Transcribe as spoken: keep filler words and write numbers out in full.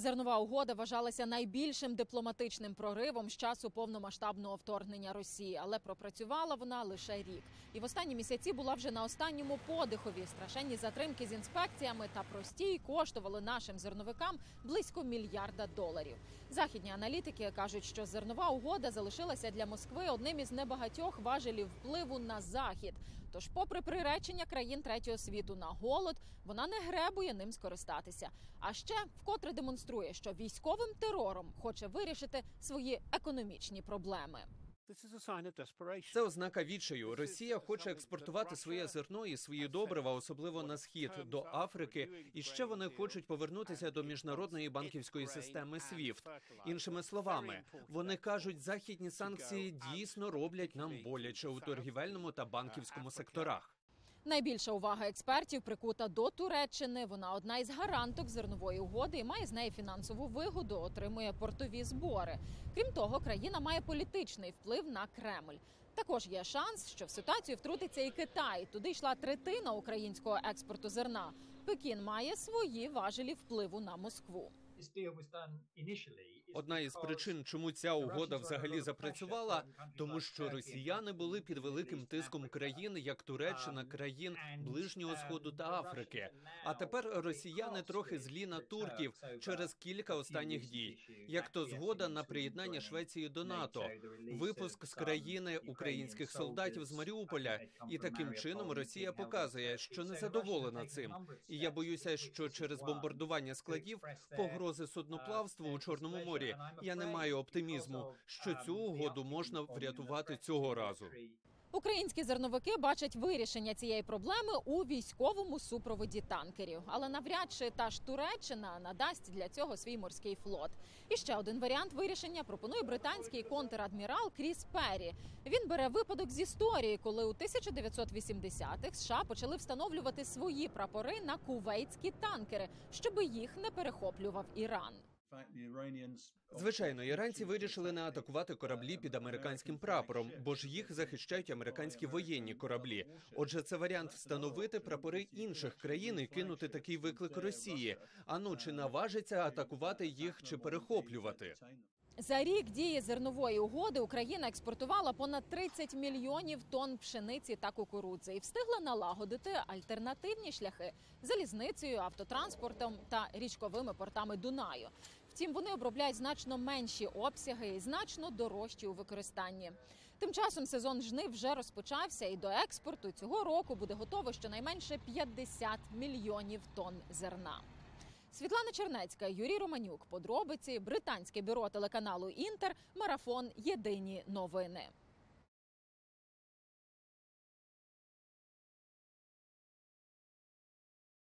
Зернова угода вважалася найбільшим дипломатичним проривом з часу повномасштабного вторгнення Росії, але пропрацювала вона лише рік. І в останні місяці була вже на останньому подихові. Страшенні затримки з інспекціями та простій коштували нашим зерновикам близько мільярда доларів. Західні аналітики кажуть, що зернова угода залишилася для Москви одним із небагатьох важелів впливу на Захід. Тож, попри приречення країн третього світу на голод, вона не гребує ним скористатися. А ще вкотре демонструє, що військовим терором хоче вирішити свої економічні проблеми. Це ознака відчаю. Росія хоче експортувати своє зерно і свої добрива, особливо на схід, до Африки. І ще вони хочуть повернутися до міжнародної банківської системи свіфт. Іншими словами, вони кажуть, західні санкції дійсно роблять нам боляче у торгівельному та банківському секторах. Найбільша увага експертів прикута до Туреччини. Вона одна із гаранток зернової угоди і має з неї фінансову вигоду, отримує портові збори. Крім того, країна має політичний вплив на Кремль. Також є шанс, що в ситуацію втрутиться і Китай. Туди йшла третина українського експорту зерна. Пекін має свої важелі впливу на Москву. Одна із причин, чому ця угода взагалі запрацювала, тому що росіяни були під великим тиском країн, як Туреччина, країн Ближнього Сходу та Африки. А тепер росіяни трохи злі на турків через кілька останніх дій. Як то згода на приєднання Швеції до НАТО, випуск з країни українських солдатів з Маріуполя. І таким чином Росія показує, що незадоволена цим. І я боюся, що через бомбардування складів погрозує з судноплавству у Чорному морі. Я не маю оптимізму, що цю угоду можна врятувати цього разу. Українські зерновики бачать вирішення цієї проблеми у військовому супроводі танкерів. Але навряд чи та ж Туреччина надасть для цього свій морський флот. І ще один варіант вирішення пропонує британський контр-адмірал Кріс Перрі. Він бере випадок з історії, коли у тисяча дев'ятсот вісімдесятих США почали встановлювати свої прапори на кувейтські танкери, щоби їх не перехоплював Іран. Звичайно, іранці вирішили не атакувати кораблі під американським прапором, бо ж їх захищають американські воєнні кораблі. Отже, це варіант встановити прапори інших країн і кинути такий виклик Росії. А ну, чи наважиться атакувати їх чи перехоплювати? За рік дії зернової угоди Україна експортувала понад тридцять мільйонів тонн пшениці та кукурудзи і встигла налагодити альтернативні шляхи – залізницею, автотранспортом та річковими портами Дунаю. Втім, вони обробляють значно менші обсяги і значно дорожчі у використанні. Тим часом сезон жнив вже розпочався і до експорту цього року буде готово щонайменше п'ятдесят мільйонів тонн зерна. Світлана Чернецька, Юрій Романюк, Подробиці, британське бюро телеканалу «Інтер», Марафон, Єдині новини.